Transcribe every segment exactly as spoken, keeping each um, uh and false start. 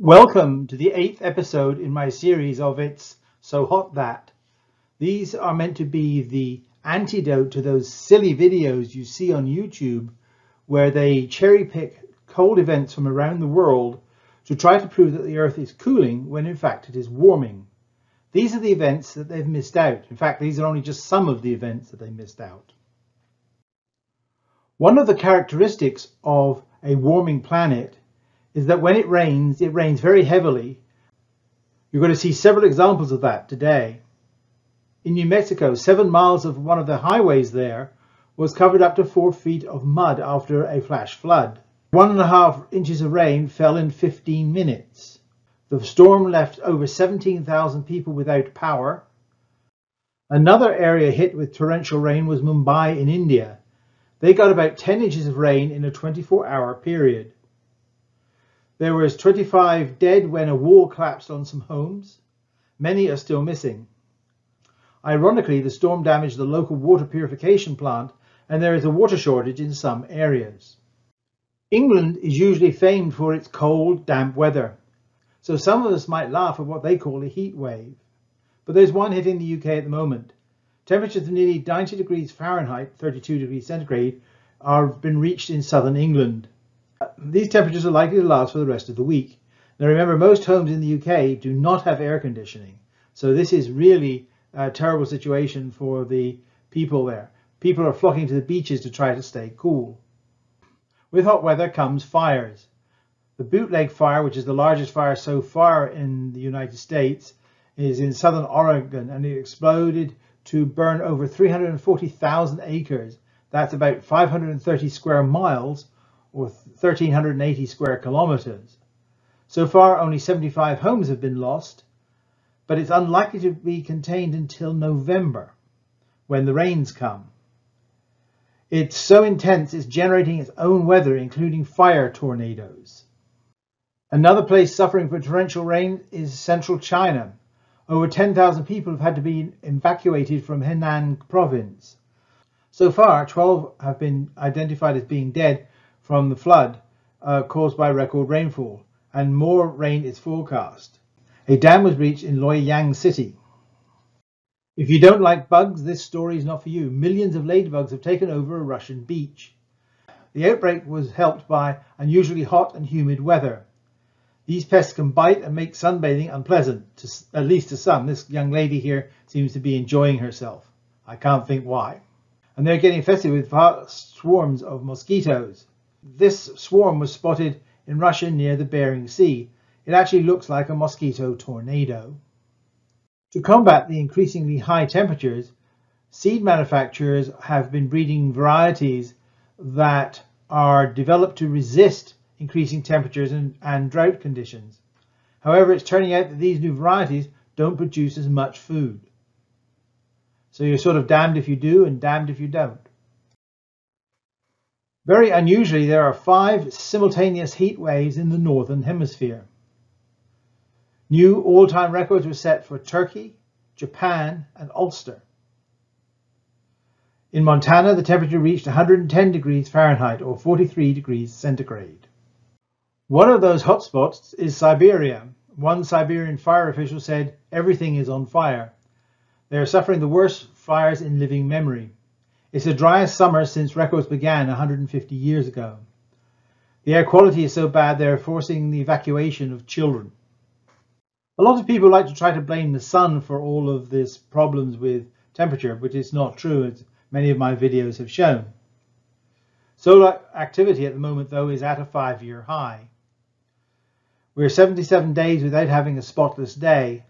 Welcome to the eighth episode in my series of It's So Hot That. These are meant to be the antidote to those silly videos you see on YouTube where they cherry pick cold events from around the world to try to prove that the Earth is cooling when in fact it is warming. These are the events that they've missed out. In fact, these are only just some of the events that they missed out. One of the characteristics of a warming planet is that when it rains, it rains very heavily. You're going to see several examples of that today. In New Mexico, seven miles of one of the highways there was covered up to four feet of mud after a flash flood. One and a half inches of rain fell in fifteen minutes. The storm left over seventeen thousand people without power. Another area hit with torrential rain was Mumbai in India. They got about ten inches of rain in a twenty-four hour period. There was twenty-five dead when a wall collapsed on some homes. Many are still missing. Ironically, the storm damaged the local water purification plant, and there is a water shortage in some areas. England is usually famed for its cold, damp weather, so some of us might laugh at what they call a heat wave. But there's one hitting the U K at the moment. Temperatures of nearly ninety degrees Fahrenheit, thirty-two degrees centigrade, have been reached in southern England. These temperatures are likely to last for the rest of the week. Now remember, most homes in the U K do not have air conditioning, so this is really a terrible situation for the people there. People are flocking to the beaches to try to stay cool. With hot weather comes fires. The Bootleg Fire, which is the largest fire so far in the United States, is in southern Oregon, and it exploded to burn over three hundred forty thousand acres. That's about five hundred thirty square miles, or one thousand three hundred eighty square kilometers. So far, only seventy-five homes have been lost, but it's unlikely to be contained until November, when the rains come. It's so intense, it's generating its own weather, including fire tornadoes. Another place suffering from torrential rain is central China. Over ten thousand people have had to be evacuated from Henan province. So far, twelve have been identified as being dead from the flood uh, caused by record rainfall, and more rain is forecast. A dam was breached in Luoyang City. If you don't like bugs, this story is not for you. Millions of ladybugs have taken over a Russian beach. The outbreak was helped by unusually hot and humid weather. These pests can bite and make sunbathing unpleasant, to, at least to some. This young lady here seems to be enjoying herself. I can't think why. And they're getting infested with vast swarms of mosquitoes. This swarm was spotted in Russia near the Bering Sea. It actually looks like a mosquito tornado. To combat the increasingly high temperatures, seed manufacturers have been breeding varieties that are developed to resist increasing temperatures and, and drought conditions. However, it's turning out that these new varieties don't produce as much food. So you're sort of damned if you do and damned if you don't. Very unusually, there are five simultaneous heat waves in the northern hemisphere. New all-time records were set for Turkey, Japan, and Ulster. In Montana, the temperature reached one hundred ten degrees Fahrenheit, or forty-three degrees centigrade. One of those hotspots is Siberia. One Siberian fire official said, "Everything is on fire." They are suffering the worst fires in living memory. It's the driest summer since records began one hundred fifty years ago. The air quality is so bad they're forcing the evacuation of children. A lot of people like to try to blame the sun for all of these problems with temperature, but it's not true, as many of my videos have shown. Solar activity at the moment, though, is at a five-year high. We're seventy-seven days without having a spotless day.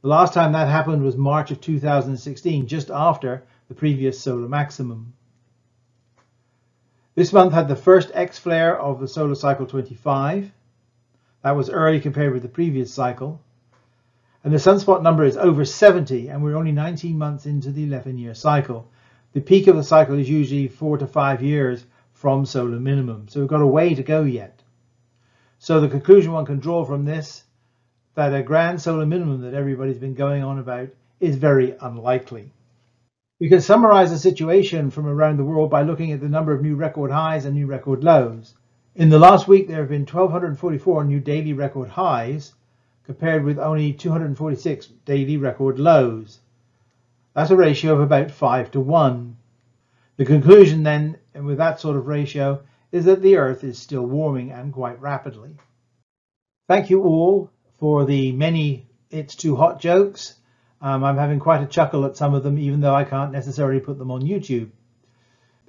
The last time that happened was March of two thousand sixteen, just after the previous solar maximum. This month had the first X-flare of the solar cycle twenty-five. That was early compared with the previous cycle. And the sunspot number is over seventy, and we're only nineteen months into the eleven-year cycle. The peak of the cycle is usually four to five years from solar minimum, so we've got a way to go yet. So the conclusion one can draw from this, that a grand solar minimum that everybody's been going on about is very unlikely. We can summarize the situation from around the world by looking at the number of new record highs and new record lows. In the last week, there have been one thousand two hundred forty-four new daily record highs, compared with only two hundred forty-six daily record lows. That's a ratio of about five to one. The conclusion then, and with that sort of ratio, is that the Earth is still warming, and quite rapidly. Thank you all for the many It's Too Hot jokes. Um, I'm having quite a chuckle at some of them, even though I can't necessarily put them on YouTube.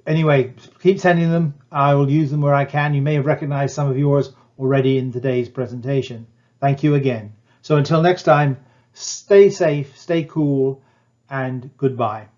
Anyway, keep sending them. I will use them where I can. You may have recognized some of yours already in today's presentation. Thank you again. So until next time, stay safe, stay cool, and goodbye.